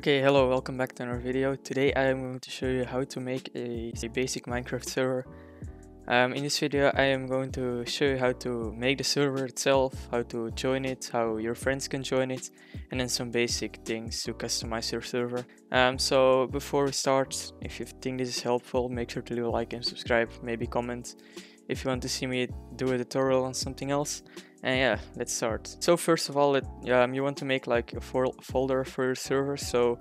Okay, hello, welcome back to another video. Today I am going to show you how to make a basic Minecraft server. In this video I am going to show you how to make the server itself, how to join it, how your friends can join it, and then some basic things to customize your server. So before we start, if you think this is helpful, make sure to leave a like and subscribe, maybe comment. If you want to see me do a tutorial on something else. And yeah, let's start. So first of all, you want to make like a folder for your server. So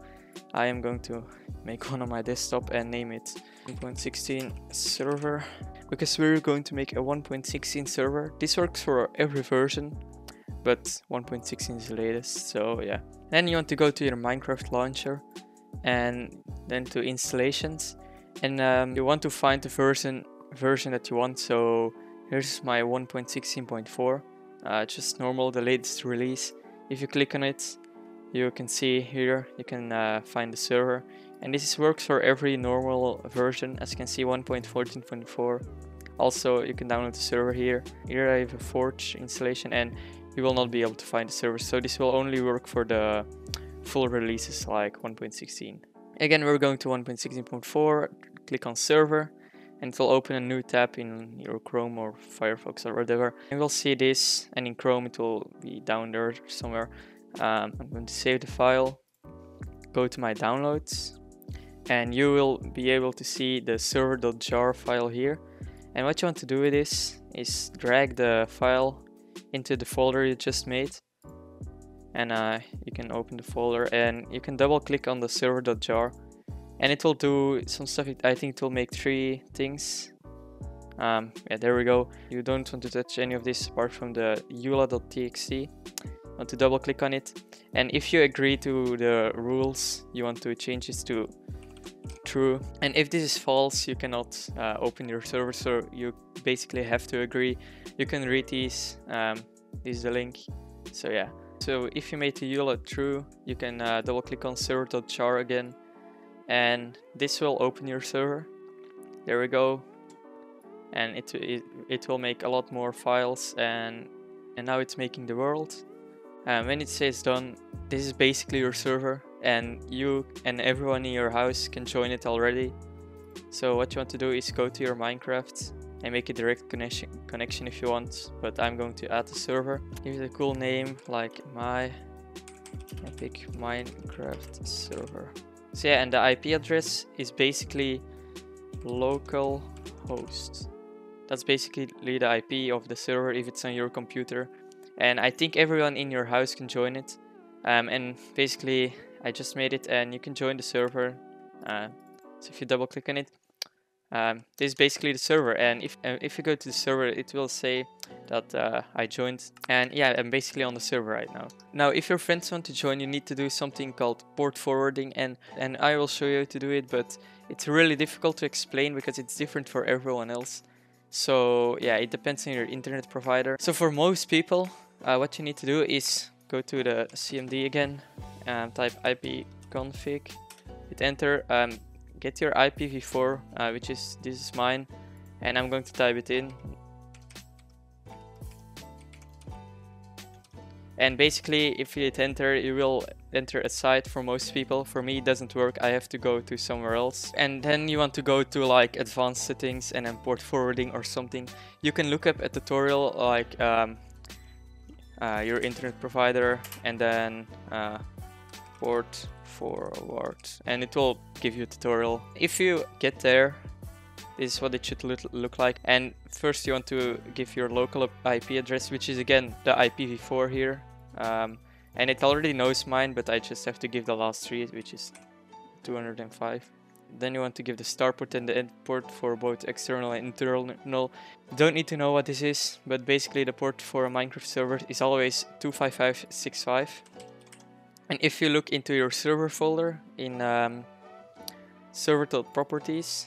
I am going to make one on my desktop and name it 1.16 server, because we're going to make a 1.16 server. This works for every version, but 1.16 is the latest, so yeah. Then you want to go to your Minecraft launcher and then to installations, and you want to find the version that you want. So here's my 1.16.4. Just normal, the latest release. If you click on it, you can see here you can find the server, and this works for every normal version. As you can see, 1.14.4. also, you can download the server here. Here I have a Forge installation and you will not be able to find the server, so this will only work for the full releases like 1.16. Again, we're going to 1.16.4, click on server, and it will open a new tab in your Chrome or Firefox or whatever. And we'll see this, and in Chrome it will be down there somewhere. I'm going to save the file, go to my downloads, and you will be able to see the server.jar file here. And what you want to do with this is drag the file into the folder you just made, and you can open the folder, and you can double click on the server.jar. And it will do some stuff. I think it will make three things. Yeah, there we go. You don't want to touch any of this apart from the eula.txt. Want to double click on it. And if you agree to the rules, you want to change this to true. And if this is false, you cannot open your server. So you basically have to agree. You can read these. This is the link. So yeah. So if you made the eula true, you can double click on server.jar again. And this will open your server. There we go. And it will make a lot more files, and now it's making the world. And when it says done, this is basically your server, and you and everyone in your house can join it already. So what you want to do is go to your Minecraft and make a direct connection if you want, but I'm going to add the server. Give it a cool name like my epic Minecraft server. So yeah, and the IP address is basically localhost. That's basically the IP of the server if it's on your computer. And I think everyone in your house can join it. And basically, I just made it, and you can join the server. So if you double click on it, this is basically the server. And if you go to the server, it will say that I joined, and yeah, I'm basically on the server right now. Now if your friends want to join, you need to do something called port forwarding, and I will show you how to do it, but it's really difficult to explain because it's different for everyone else. So yeah, it depends on your internet provider. So for most people, what you need to do is go to the CMD again, type IP config, hit enter, get your IPv4, which is, this is mine, and I'm going to type it in. And basically, if you hit enter, you will enter a site for most people. For me, it doesn't work. I have to go to somewhere else. And then you want to go to like advanced settings and then port forwarding or something. You can look up a tutorial like your internet provider, and then port forward, and it will give you a tutorial. If you get there, this is what it should look like. And first you want to give your local IP address, which is again the IPv4 here, and it already knows mine, but I just have to give the last three, which is 205. Then you want to give the start port and the end port for both external and internal. Don't need to know what this is, but basically the port for a Minecraft server is always 25565. And if you look into your server folder in server.properties,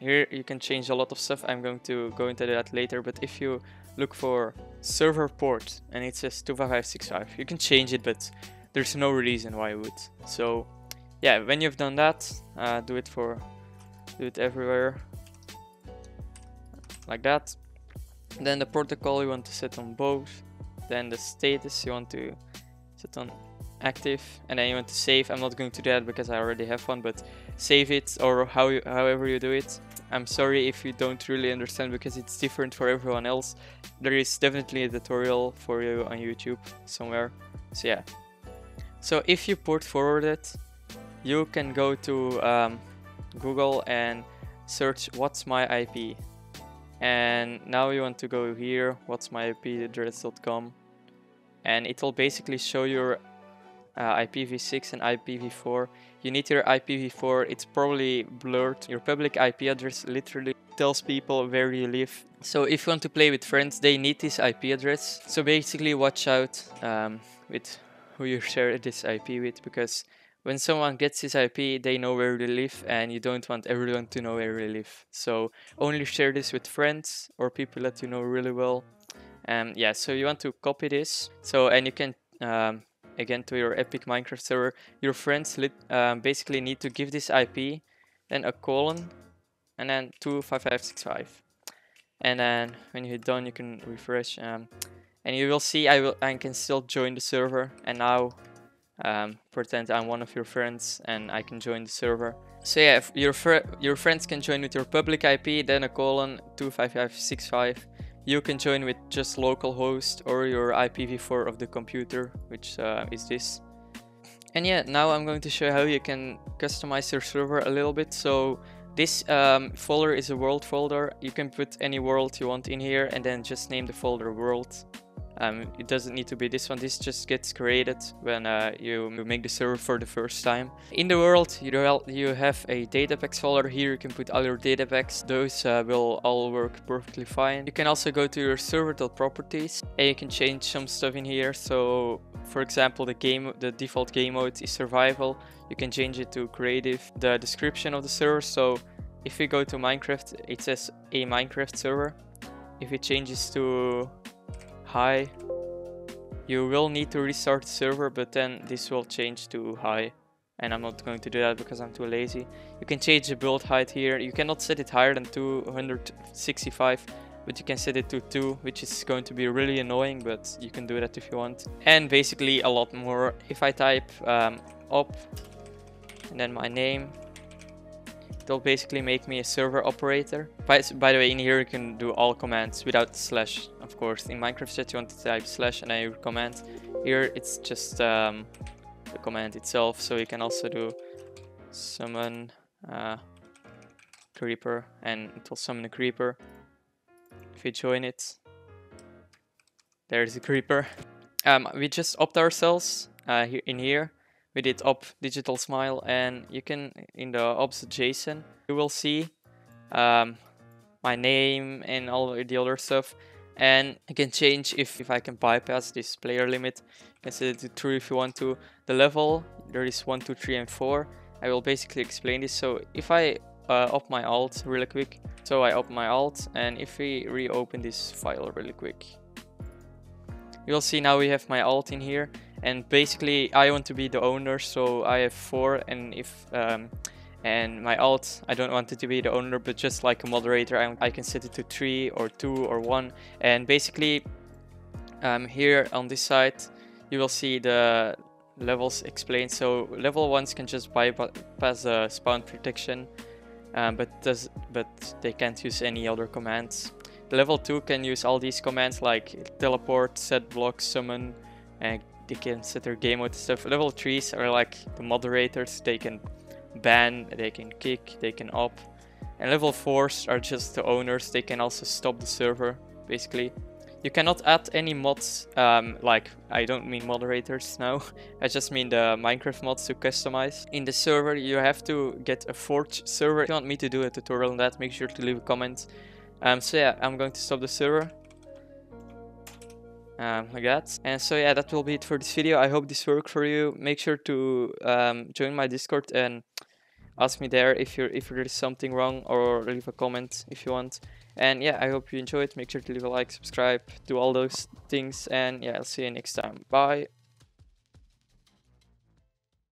here you can change a lot of stuff. I'm going to go into that later, but if you look for server port and it says 25565, you can change it, but there's no reason why it would. So yeah, when you've done that, do it everywhere like that. Then the protocol you want to set on both. Then the status you want to set on active, and then you want to save. I'm not going to do that because I already have one, but save it, or however you do it. I'm sorry if you don't really understand, because it's different for everyone else. There is definitely a tutorial for you on YouTube somewhere. So yeah. So if you port forward it, you can go to Google and search what's my IP. And now you want to go here, what's my IP address.com, and it will basically show your IPv6 and IPv4. You need your IPv4, it's probably blurred. Your public IP address literally tells people where you live. So if you want to play with friends, they need this IP address. So basically watch out with who you share this IP with, because when someone gets this IP, they know where they live, and you don't want everyone to know where they live. So only share this with friends or people that you know really well. Yeah, so you want to copy this. So, and you can, again, to your Epic Minecraft server, your friends basically need to give this IP, then a colon, and then 25565. And then when you hit done, you can refresh. And you will see I can still join the server, and now pretend I'm one of your friends and I can join the server. So yeah, if your friends can join with your public IP, then a colon 25565. You can join with just localhost or your IPv4 of the computer, which is this. And yeah, now I'm going to show you how you can customize your server a little bit. So this folder is a world folder. You can put any world you want in here and then just name the folder world. It doesn't need to be this one. This just gets created when you make the server for the first time. In the world, you have a datapacks folder. Here you can put all your datapacks. Those will all work perfectly fine. You can also go to your server.properties and you can change some stuff in here. So, for example, the default game mode is survival. You can change it to creative. The description of the server. So, if we go to Minecraft, it says a Minecraft server. If it changes to hi, you will need to restart the server, but then this will change to hi, and I'm not going to do that because I'm too lazy. You can change the build height here. You cannot set it higher than 265, but you can set it to 2, which is going to be really annoying, but you can do that if you want. And basically a lot more. If I type op and then my name, it'll basically make me a server operator. By the way, in here you can do all commands without slash, of course. In Minecraft chat you want to type slash and then your command. Here it's just the command itself, so you can also do summon creeper, and it will summon a creeper. If you join it, there's a creeper. We just opt ourselves in here. We did op DigitalSmile, and you can, in the ops.json, you will see my name and all the other stuff. And you can change if I can bypass this player limit. You can set it to true if you want to. The level, there is 1, 2, 3, and 4. I will basically explain this. So if I op my alt really quick, so I op my alt, and if we reopen this file really quick, you'll see now we have my alt in here. And basically, I want to be the owner, so I have 4. And if and my alt, I don't want it to be the owner, but just like a moderator, I can set it to 3 or 2 or 1. And basically, here on this side, you will see the levels explained. So level 1s can just bypass the spawn protection, but they can't use any other commands. The level 2 can use all these commands like teleport, set blocks, summon, and they can set their game mode stuff. Level 3s are like the moderators. They can ban, they can kick, they can op. And level 4s are just the owners. They can also stop the server, basically. You cannot add any mods, like, I don't mean moderators now. I just mean the Minecraft mods to customize. In the server, you have to get a forge server. If you want me to do a tutorial on that, make sure to leave a comment. So yeah, I'm going to stop the server. Like that. And so yeah, that will be it for this video. I hope this worked for you. Make sure to join my Discord and ask me there if there is something wrong, or leave a comment if you want. And yeah, I hope you enjoyed. Make sure to leave a like, subscribe, do all those things, and yeah, I'll see you next time. Bye.